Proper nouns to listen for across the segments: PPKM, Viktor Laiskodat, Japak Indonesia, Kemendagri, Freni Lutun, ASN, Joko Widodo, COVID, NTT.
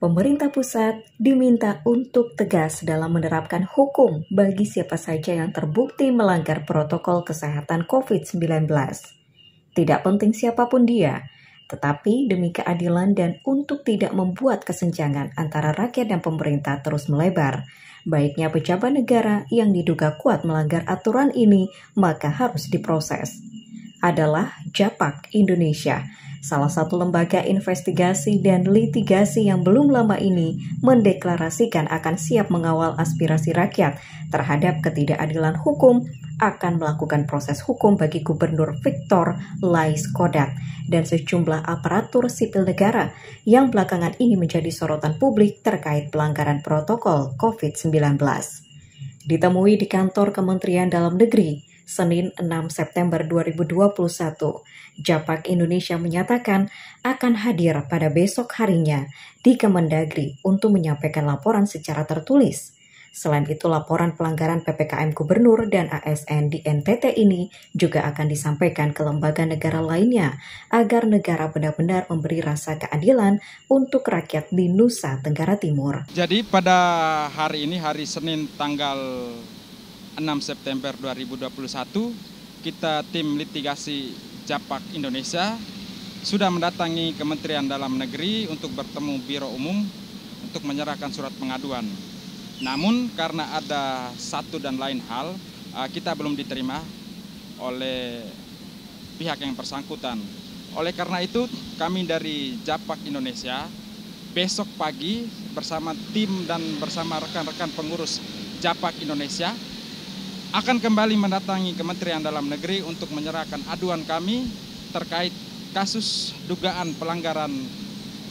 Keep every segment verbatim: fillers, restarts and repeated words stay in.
pemerintah pusat diminta untuk tegas dalam menerapkan hukum bagi siapa saja yang terbukti melanggar protokol kesehatan COVID sembilan belas. Tidak penting siapapun dia, tetapi demi keadilan dan untuk tidak membuat kesenjangan antara rakyat dan pemerintah terus melebar. Baiknya pejabat negara yang diduga kuat melanggar aturan ini, maka harus diproses. Adalah Japak Indonesia, salah satu lembaga investigasi dan litigasi yang belum lama ini mendeklarasikan akan siap mengawal aspirasi rakyat terhadap ketidakadilan hukum, akan melakukan proses hukum bagi Gubernur Viktor Laiskodat dan sejumlah aparatur sipil negara yang belakangan ini menjadi sorotan publik terkait pelanggaran protokol COVID sembilan belas. Ditemui di kantor Kementerian Dalam Negeri, Senin enam September dua ribu dua puluh satu, Japak Indonesia menyatakan akan hadir pada besok harinya di Kemendagri untuk menyampaikan laporan secara tertulis. Selain itu, laporan pelanggaran P P K M Gubernur dan A S N di N T T ini juga akan disampaikan ke lembaga negara lainnya agar negara benar-benar memberi rasa keadilan untuk rakyat di Nusa Tenggara Timur. Jadi pada hari ini, hari Senin tanggal enam September dua ribu dua puluh satu, kita tim litigasi Japak Indonesia sudah mendatangi Kementerian Dalam Negeri untuk bertemu Biro Umum untuk menyerahkan surat pengaduan. Namun karena ada satu dan lain hal, kita belum diterima oleh pihak yang bersangkutan. Oleh karena itu, kami dari Japak Indonesia besok pagi bersama tim dan bersama rekan-rekan pengurus Japak Indonesia akan kembali mendatangi Kementerian Dalam Negeri untuk menyerahkan aduan kami terkait kasus dugaan pelanggaran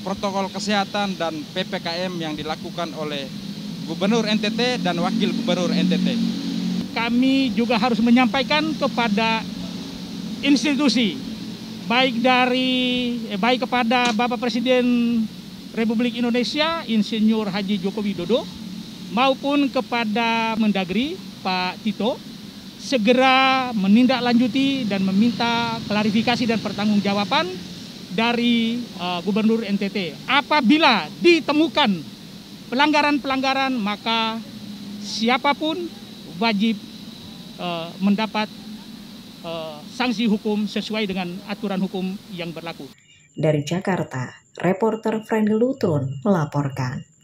protokol kesehatan dan P P K M yang dilakukan oleh Gubernur N T T dan Wakil Gubernur N T T. Kami juga harus menyampaikan kepada institusi, baik dari eh, baik kepada Bapak Presiden Republik Indonesia Insinyur Haji Joko Widodo maupun kepada Mendagri Pak Tito, segera menindaklanjuti dan meminta klarifikasi dan pertanggungjawaban dari uh, Gubernur N T T. Apabila ditemukan pelanggaran-pelanggaran, maka siapapun wajib uh, mendapat uh, sanksi hukum sesuai dengan aturan hukum yang berlaku. Dari Jakarta, reporter Freni Lutun melaporkan.